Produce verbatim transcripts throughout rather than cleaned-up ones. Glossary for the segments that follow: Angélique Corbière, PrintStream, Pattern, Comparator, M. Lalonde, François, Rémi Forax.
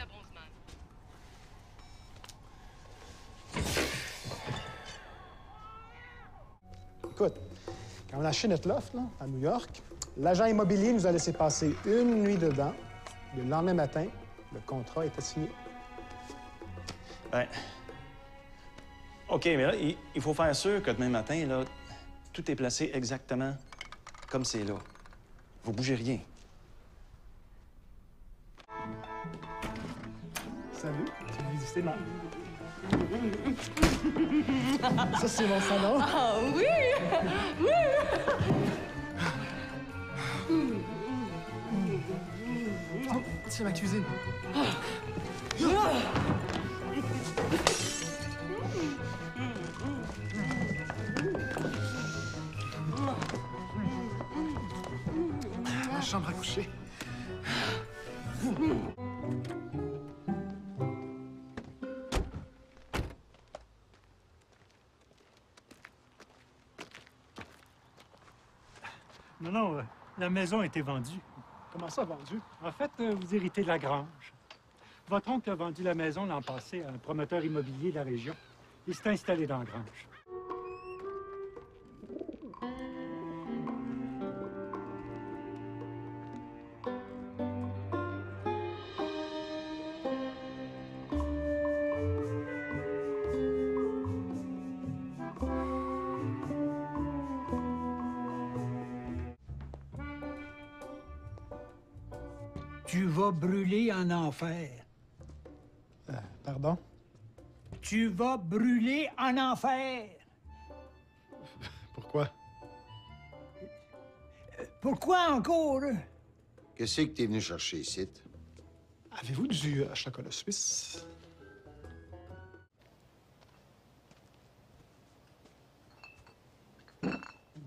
jusqu'à Bronzeman. Écoute, quand on a acheté notre loft là, à New York, l'agent immobilier nous a laissé passer une nuit dedans. Le lendemain matin, le contrat était signé. Ben... OK, mais là, il, il faut faire sûr que demain matin, là, tout est placé exactement comme c'est là. Vous bougez rien. Salut, tu veux visiter ma... Ça, c'est mon salon. Ah oui! Oui! Oh, c'est ma cuisine. Ah. Ah. Ma chambre à coucher. Non, non, euh, la maison a été vendue. Comment ça, vendue? En fait, euh, vous héritez de la grange. Votre oncle a vendu la maison l'an passé à un promoteur immobilier de la région. Il s'est installé dans la grange. Tu vas brûler en enfer. Euh, pardon? Tu vas brûler en enfer. Pourquoi? Pourquoi encore? Qu'est-ce que t'es venu chercher ici? Avez-vous du euh, chocolat suisse?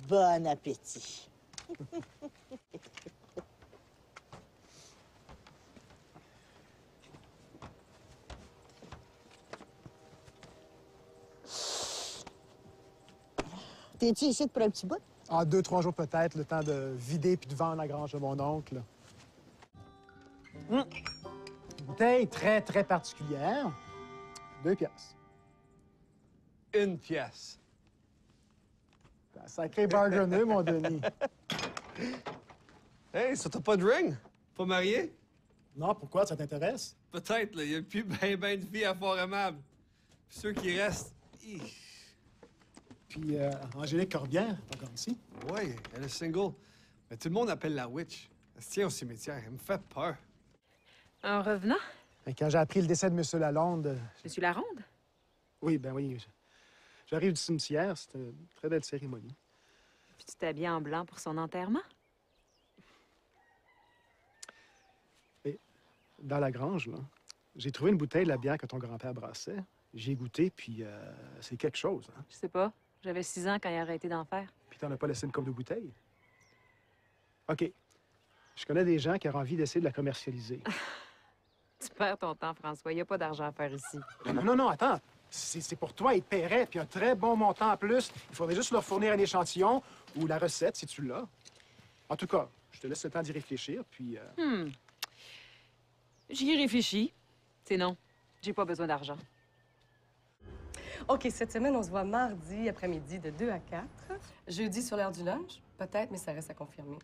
Bon appétit. T'es-tu ici pour un petit bout? Ah, deux, trois jours peut-être, le temps de vider puis de vendre la grange de mon oncle. Mmh. Une bouteille très, très particulière. Deux piastres. Une pièce. Un sacré bargaineux, mon Denis. Hey, ça t'a pas de ring? Pas marié? Non, pourquoi? Ça t'intéresse? Peut-être, là. Il y a plus ben, ben de filles à Fort-Aimable. Puis ceux qui restent... Hi. Puis euh, Angélique Corbière, pas encore ici. Oui, elle est single. Mais tout le monde appelle la witch. Elle se tient au cimetière. Elle me fait peur. En revenant? Ben, quand j'ai appris le décès de M. Lalonde... M. Lalonde? Oui, ben oui. J'arrive du cimetière. C'était une très belle cérémonie. Puis tu t'habilles en blanc pour son enterrement? Et dans la grange, là, j'ai trouvé une bouteille de la bière que ton grand-père brassait. J'ai goûté, puis euh, c'est quelque chose. Hein? Je sais pas. J'avais six ans quand il a arrêté d'en faire. Puis t'en as pas laissé une coupe de bouteille? OK. Je connais des gens qui auraient envie d'essayer de la commercialiser. Tu perds ton temps, François. Il n'y a pas d'argent à faire ici. Non, non, non, attends. C'est pour toi, ils te paieraient, puis un très bon montant en plus. Il faudrait juste leur fournir un échantillon ou la recette, si tu l'as. En tout cas, je te laisse le temps d'y réfléchir, puis... Euh... Hmm. J'y réfléchis. C'est non. J'ai pas besoin d'argent. OK, cette semaine, on se voit mardi après-midi de deux à quatre. Jeudi sur l'heure du lunch, peut-être, mais ça reste à confirmer.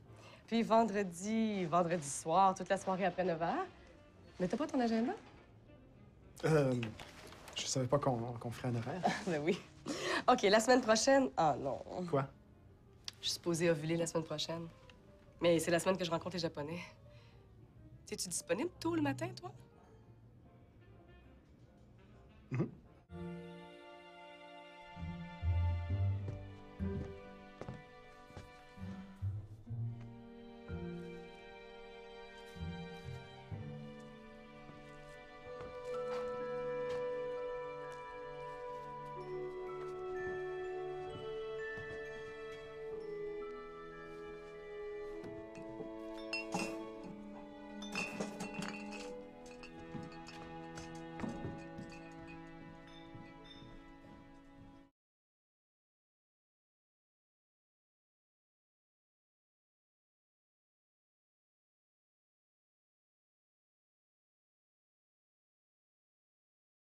Puis vendredi, vendredi soir, toute la soirée après neuf heures. Mais t'as pas ton agenda? Euh... Je savais pas qu'on qu'on ferait un horaire. Ben oui. OK, la semaine prochaine... Ah non. Quoi? Je suis supposée ovuler la semaine prochaine. Mais c'est la semaine que je rencontre les Japonais. T'es-tu disponible tôt le matin, toi?